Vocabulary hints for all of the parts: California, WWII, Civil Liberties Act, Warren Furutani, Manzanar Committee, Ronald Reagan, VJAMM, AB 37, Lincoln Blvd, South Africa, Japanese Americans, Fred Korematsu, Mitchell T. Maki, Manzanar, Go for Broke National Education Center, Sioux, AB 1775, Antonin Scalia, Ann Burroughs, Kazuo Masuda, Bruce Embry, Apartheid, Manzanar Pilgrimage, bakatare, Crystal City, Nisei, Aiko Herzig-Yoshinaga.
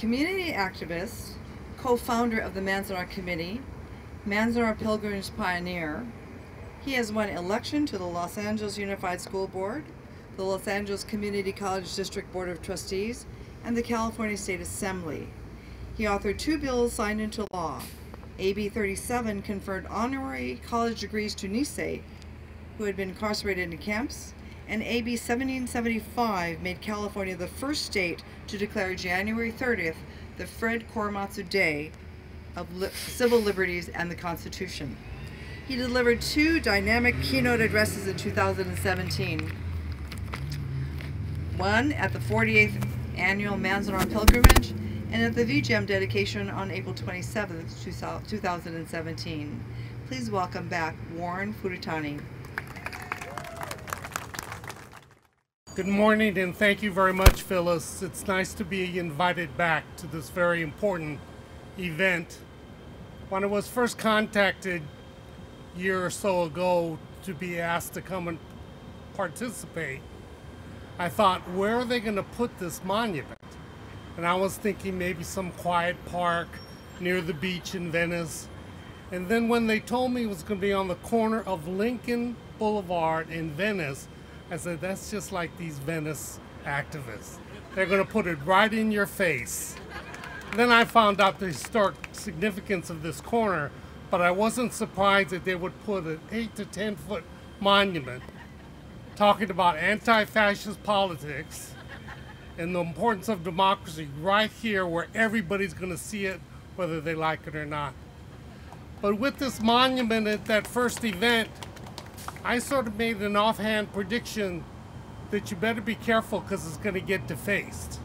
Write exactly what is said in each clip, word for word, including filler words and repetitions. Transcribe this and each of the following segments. community activist, co-founder of the Manzanar Committee, Manzanar Pilgrimage pioneer. He has won election to the Los Angeles Unified School Board, the Los Angeles Community College District Board of Trustees, and the California State Assembly. He authored two bills signed into law. A B thirty-seven conferred honorary college degrees to Nisei, who had been incarcerated in camps, and A B seventeen seventy-five made California the first state to declare January thirtieth the Fred Korematsu Day of Li- Civil Liberties and the Constitution. He delivered two dynamic keynote addresses in two thousand seventeen. One at the forty-eighth Annual Manzanar Pilgrimage and at the V J A M M dedication on April twenty-seventh, two thousand seventeen. Please welcome back Warren Furutani. Good morning, and thank you very much, Phyllis. It's nice to be invited back to this very important event. When I was first contacted a year or so ago to be asked to come and participate, I thought, where are they going to put this monument? And I was thinking maybe some quiet park near the beach in Venice. And then when they told me it was going to be on the corner of Lincoln Boulevard in Venice, I said, that's just like these Venice activists. They're going to put it right in your face. Then I found out the historic significance of this corner, but I wasn't surprised that they would put an eight to ten foot monument talking about anti-fascist politics and the importance of democracy right here where everybody's going to see it, whether they like it or not. But with this monument at that first event, I sort of made an offhand prediction that you better be careful because it's going to get defaced.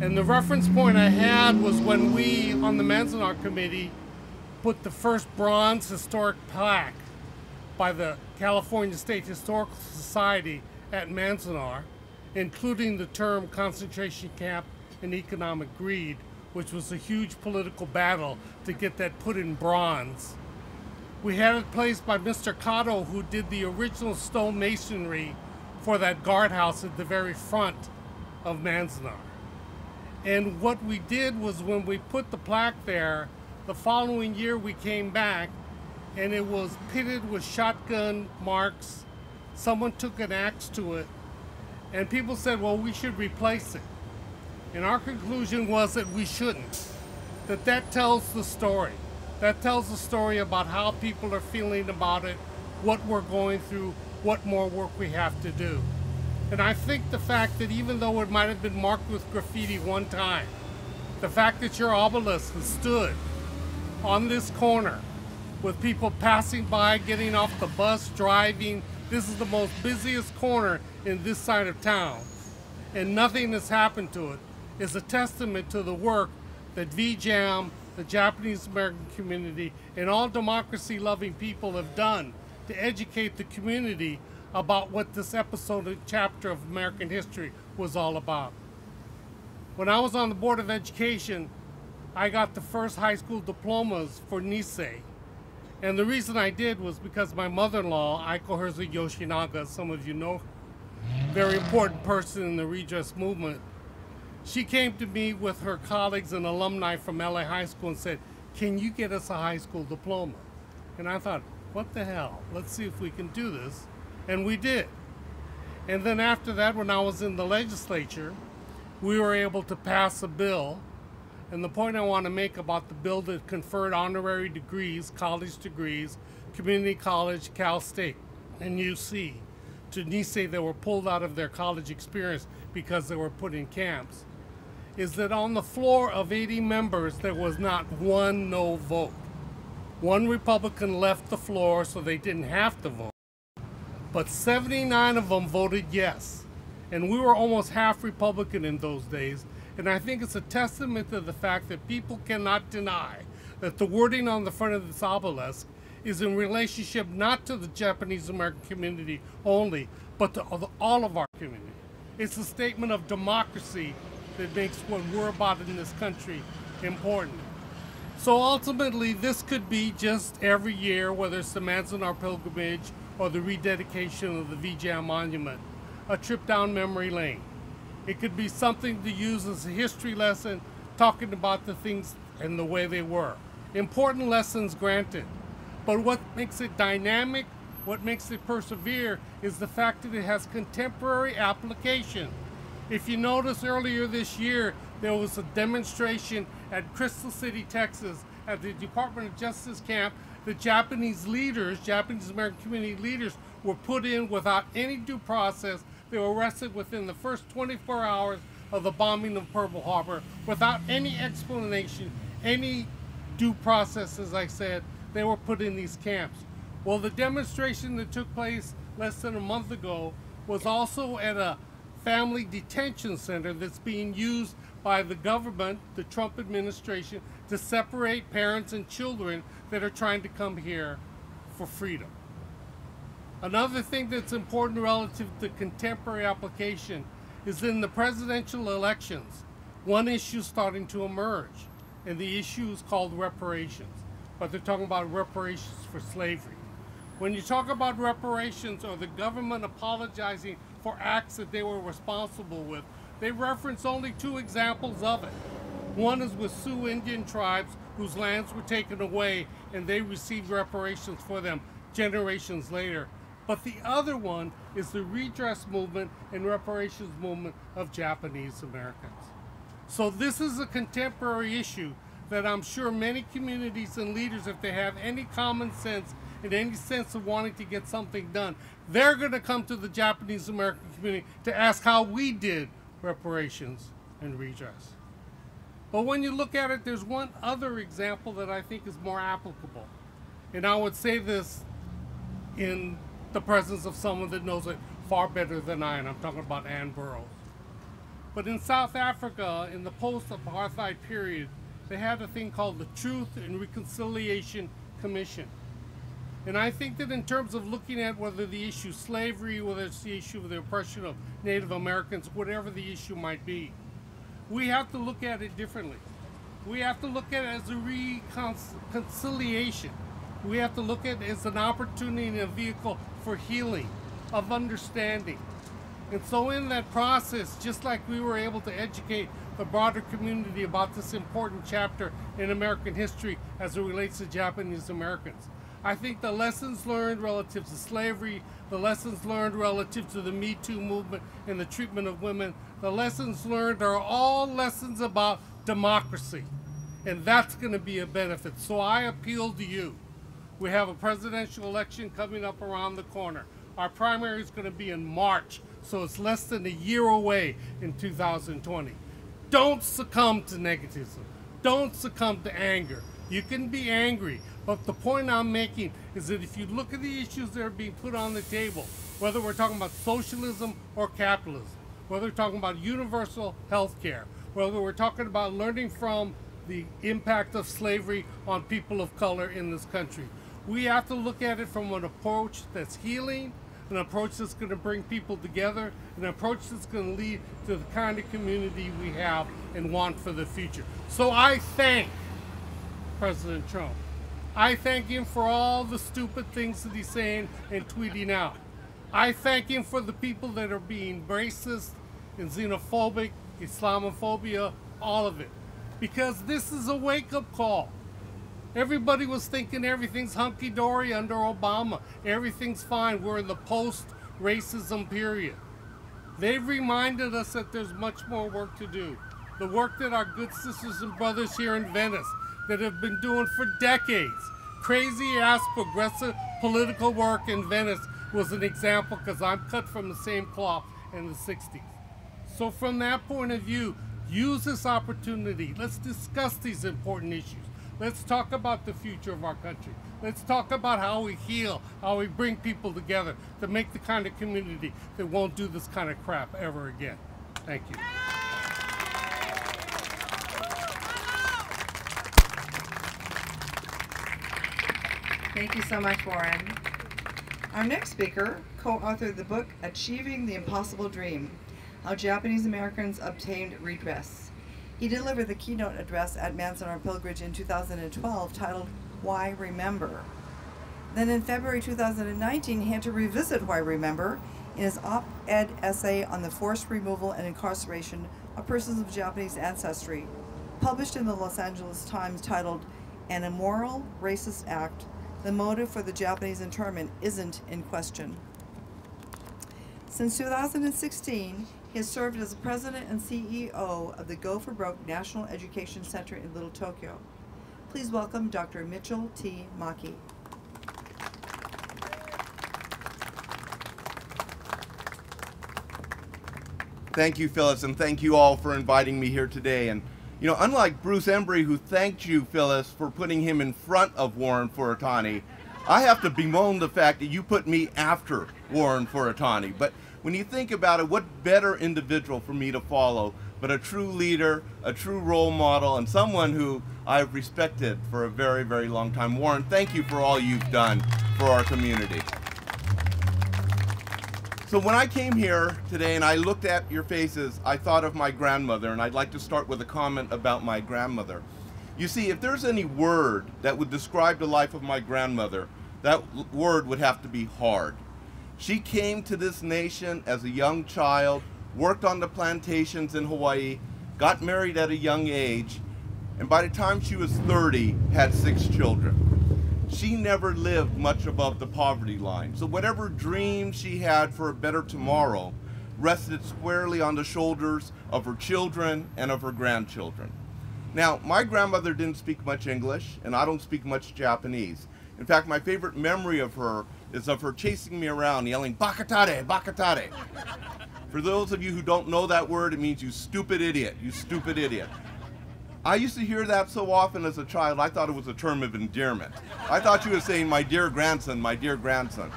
And the reference point I had was when we on the Manzanar Committee put the first bronze historic plaque by the California State Historical Society at Manzanar, including the term concentration camp and economic greed, which was a huge political battle to get that put in bronze. We had it placed by Mister Cotto, who did the original stone masonry for that guardhouse at the very front of Manzanar. And what we did was when we put the plaque there, the following year we came back and it was pitted with shotgun marks. Someone took an axe to it and people said, well, we should replace it. And our conclusion was that we shouldn't, that that tells the story. That tells the story about how people are feeling about it, what we're going through, what more work we have to do. And I think the fact that even though it might have been marked with graffiti one time, the fact that your obelisk has stood on this corner with people passing by, getting off the bus, driving, this is the most busiest corner in this side of town, and nothing has happened to it, is a testament to the work that V J A M M, the Japanese American community, and all democracy-loving people have done to educate the community about what this episode and chapter of American history was all about. When I was on the Board of Education, I got the first high school diplomas for Nisei. And the reason I did was because my mother-in-law, Aiko Herzig-Yoshinaga, some of you know her, very important person in the redress movement, she came to me with her colleagues and alumni from L A High School and said, can you get us a high school diploma? And I thought, what the hell? Let's see if we can do this. And we did. And then after that, when I was in the legislature, we were able to pass a bill. And the point I want to make about the bill that conferred honorary degrees, college degrees, community college, Cal State, and U C, to Nisei that were pulled out of their college experience because they were put in camps, is that on the floor of eighty members, there was not one no vote. One Republican left the floor, so they didn't have to vote. But seventy-nine of them voted yes. And we were almost half Republican in those days. And I think it's a testament to the fact that people cannot deny that the wording on the front of this obelisk is in relationship not to the Japanese American community only, but to all of our community. It's a statement of democracy that makes what we're about in this country important. So ultimately, this could be just every year, whether it's the Manzanar Pilgrimage or the rededication of the V J A M M Monument, a trip down memory lane. It could be something to use as a history lesson talking about the things and the way they were. Important lessons granted, but what makes it dynamic, what makes it persevere, is the fact that it has contemporary application. If you notice, earlier this year, there was a demonstration at Crystal City, Texas, at the Department of Justice camp. The Japanese leaders, Japanese American community leaders, were put in without any due process. They were arrested within the first twenty-four hours of the bombing of Pearl Harbor without any explanation, any due process, as I said. They were put in these camps. Well, the demonstration that took place less than a month ago was also at a family detention center that's being used by the government, the Trump administration, to separate parents and children that are trying to come here for freedom. Another thing that's important relative to contemporary application is in the presidential elections, one issue is starting to emerge, and the issue is called reparations, but they're talking about reparations for slavery. When you talk about reparations or the government apologizing for acts that they were responsible with, they reference only two examples of it. One is with Sioux Indian tribes whose lands were taken away and they received reparations for them generations later. But the other one is the redress movement and reparations movement of Japanese Americans. So this is a contemporary issue that I'm sure many communities and leaders, if they have any common sense and any sense of wanting to get something done, they're going to come to the Japanese American community to ask how we did reparations and redress. But when you look at it, there's one other example that I think is more applicable. And I would say this in the presence of someone that knows it far better than I, and I'm talking about Ann Burroughs. But in South Africa, in the post-apartheid period, they had a thing called the Truth and Reconciliation Commission. And I think that in terms of looking at whether the issue is slavery, whether it's the issue of the oppression of Native Americans, whatever the issue might be, we have to look at it differently. We have to look at it as a reconciliation. We have to look at it as an opportunity and a vehicle for healing, of understanding. And so in that process, just like we were able to educate the broader community about this important chapter in American history as it relates to Japanese Americans, I think the lessons learned relative to slavery, the lessons learned relative to the Me Too movement and the treatment of women, the lessons learned are all lessons about democracy. And that's going to be a benefit. So I appeal to you. We have a presidential election coming up around the corner. Our primary is going to be in March, so it's less than a year away in two thousand twenty. Don't succumb to negativism. Don't succumb to anger. You can be angry, but the point I'm making is that if you look at the issues that are being put on the table, whether we're talking about socialism or capitalism, whether we're talking about universal health care, whether we're talking about learning from the impact of slavery on people of color in this country, we have to look at it from an approach that's healing, an approach that's going to bring people together, an approach that's going to lead to the kind of community we have and want for the future. So I thank President Trump. I thank him for all the stupid things that he's saying and tweeting out. I thank him for the people that are being racist and xenophobic, Islamophobia, all of it. Because this is a wake-up call. Everybody was thinking everything's hunky-dory under Obama. Everything's fine. We're in the post-racism period. They've reminded us that there's much more work to do. The work that our good sisters and brothers here in Venice that have been doing for decades. Crazy-ass progressive political work in Venice was an example because I'm cut from the same cloth in the sixties. So from that point of view, use this opportunity. Let's discuss these important issues. Let's talk about the future of our country. Let's talk about how we heal, how we bring people together to make the kind of community that won't do this kind of crap ever again. Thank you. Thank you so much, Warren. Our next speaker co-authored the book, Achieving the Impossible Dream, How Japanese Americans Obtained Redress. He delivered the keynote address at Manzanar Pilgrimage in two thousand twelve titled, Why Remember? Then in February two thousand nineteen, he had to revisit Why Remember in his op-ed essay on the forced removal and incarceration of persons of Japanese ancestry, published in the Los Angeles Times titled "An Immoral Racist Act, the Motive for the Japanese Internment Isn't in Question." Since two thousand sixteen, he has served as president and C E O of the Go for Broke National Education Center in Little Tokyo. Please welcome Doctor Mitchell T. Maki. Thank you, Phyllis, and thank you all for inviting me here today. And you know, unlike Bruce Embry, who thanked you, Phyllis, for putting him in front of Warren Furutani, I have to bemoan the fact that you put me after Warren Furutani. But when you think about it, what better individual for me to follow but a true leader, a true role model, and someone who I've respected for a very, very long time. Warren, thank you for all you've done for our community. So when I came here today and I looked at your faces, I thought of my grandmother, and I'd like to start with a comment about my grandmother. You see, if there's any word that would describe the life of my grandmother, that word would have to be hard. She came to this nation as a young child, worked on the plantations in Hawaii, got married at a young age, and by the time she was thirty, had six children. She never lived much above the poverty line. So whatever dream she had for a better tomorrow rested squarely on the shoulders of her children and of her grandchildren. Now, my grandmother didn't speak much English, and I don't speak much Japanese. In fact, my favorite memory of her is of her chasing me around, yelling, "Bakatare, bakatare." For those of you who don't know that word, it means "you stupid idiot, you stupid idiot." I used to hear that so often as a child, I thought it was a term of endearment. I thought you were saying, "my dear grandson, my dear grandson."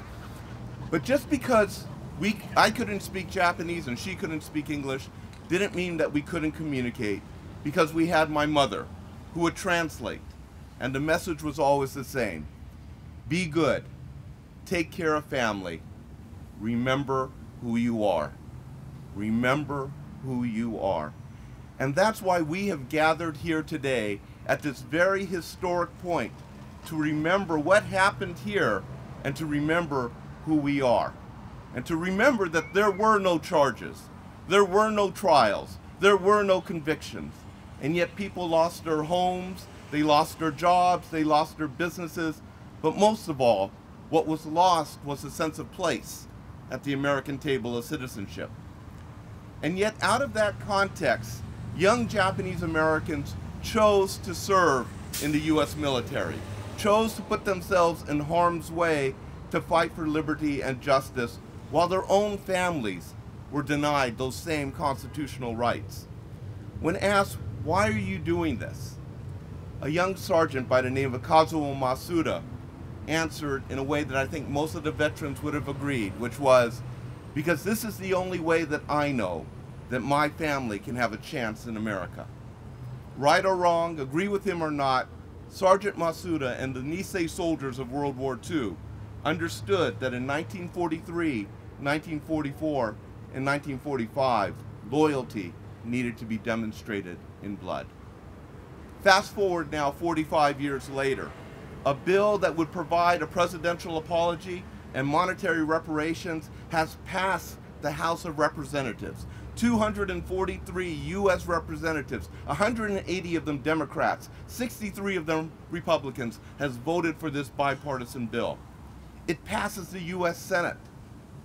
But just because we, I couldn't speak Japanese and she couldn't speak English didn't mean that we couldn't communicate, because we had my mother, who would translate. And the message was always the same: be good, take care of family, remember who you are. Remember who you are. And that's why we have gathered here today at this very historic point, to remember what happened here and to remember who we are. And to remember that there were no charges, there were no trials, there were no convictions. And yet people lost their homes, they lost their jobs, they lost their businesses. But most of all, what was lost was a sense of place at the American table of citizenship. And yet out of that context, young Japanese Americans chose to serve in the U S military, chose to put themselves in harm's way to fight for liberty and justice, while their own families were denied those same constitutional rights. When asked, "Why are you doing this?" a young sergeant by the name of Kazuo Masuda answered in a way that I think most of the veterans would have agreed, which was, "Because this is the only way that I know that my family can have a chance in America." Right or wrong, agree with him or not, Sergeant Masuda and the Nisei soldiers of World War Two understood that in nineteen forty-three, nineteen forty-four, and nineteen forty-five, loyalty needed to be demonstrated in blood. Fast forward now forty-five years later, a bill that would provide a presidential apology and monetary reparations has passed the House of Representatives. two hundred forty-three U S representatives, one hundred eighty of them Democrats, sixty-three of them Republicans, has voted for this bipartisan bill. It passes the U S Senate,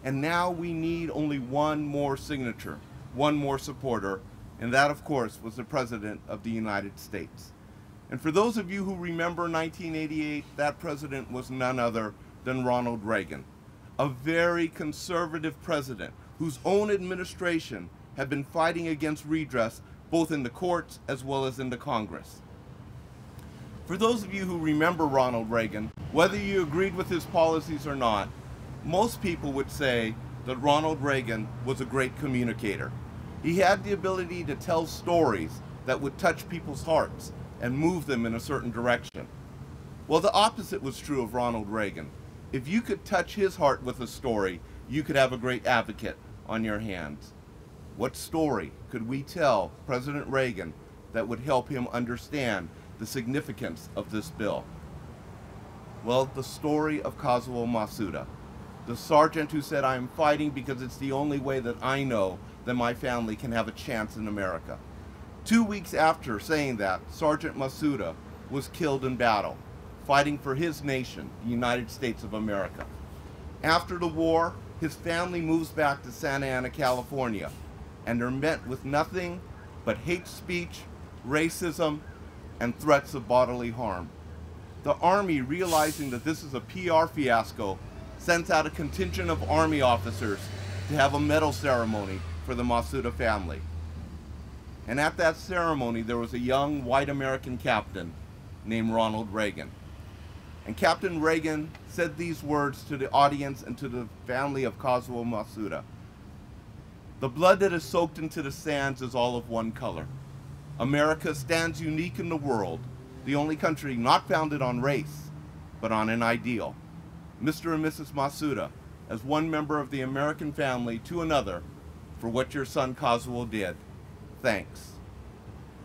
and now we need only one more signature, one more supporter, and that, of course, was the President of the United States. And for those of you who remember nineteen eighty-eight, that president was none other than Ronald Reagan, a very conservative president whose own administration have been fighting against redress both in the courts as well as in the Congress. For those of you who remember Ronald Reagan, whether you agreed with his policies or not, most people would say that Ronald Reagan was a great communicator. He had the ability to tell stories that would touch people's hearts and move them in a certain direction. Well, the opposite was true of Ronald Reagan. If you could touch his heart with a story, you could have a great advocate on your hands. What story could we tell President Reagan that would help him understand the significance of this bill? Well, the story of Kazuo Masuda, the sergeant who said, "I'm fighting because it's the only way that I know that my family can have a chance in America." Two weeks after saying that, Sergeant Masuda was killed in battle, fighting for his nation, the United States of America. After the war, his family moves back to Santa Ana, California, and are met with nothing but hate speech, racism, and threats of bodily harm. The Army, realizing that this is a P R fiasco, sends out a contingent of Army officers to have a medal ceremony for the Masuda family. And at that ceremony, there was a young white American captain named Ronald Reagan. And Captain Reagan said these words to the audience and to the family of Kazuo Masuda. "The blood that is soaked into the sands is all of one color. America stands unique in the world, the only country not founded on race, but on an ideal. Mister and Missus Masuda, as one member of the American family to another, for what your son Kazuo did, thanks."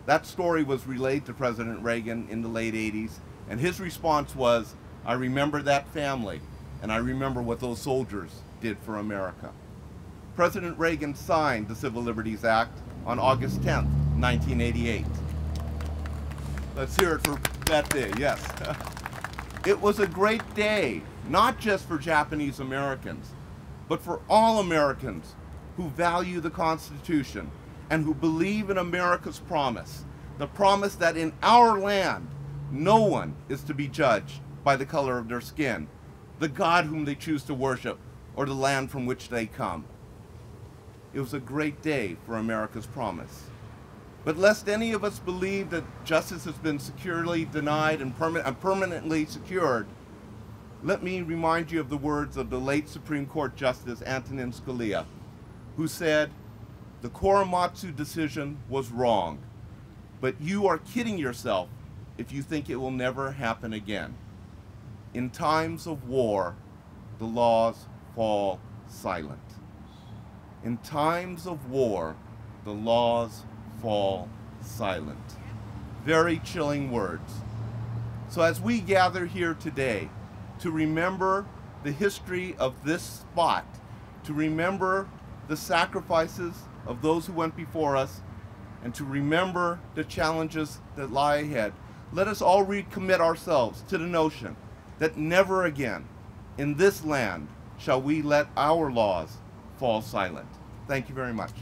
That story was relayed to President Reagan in the late eighties, and his response was, "I remember that family, and I remember what those soldiers did for America." President Reagan signed the Civil Liberties Act on August tenth, nineteen eighty-eight. Let's hear it for that day, yes. It was a great day, not just for Japanese Americans, but for all Americans who value the Constitution and who believe in America's promise, the promise that in our land, no one is to be judged by the color of their skin, the God whom they choose to worship, or the land from which they come. It was a great day for America's promise. But lest any of us believe that justice has been securely denied and perma- uh, permanently secured, let me remind you of the words of the late Supreme Court Justice Antonin Scalia, who said, "The Korematsu decision was wrong, but you are kidding yourself if you think it will never happen again. In times of war, the laws fall silent." In times of war, the laws fall silent. Very chilling words. So as we gather here today to remember the history of this spot, to remember the sacrifices of those who went before us, and to remember the challenges that lie ahead, let us all recommit ourselves to the notion that never again in this land shall we let our laws fall silent. Thank you very much.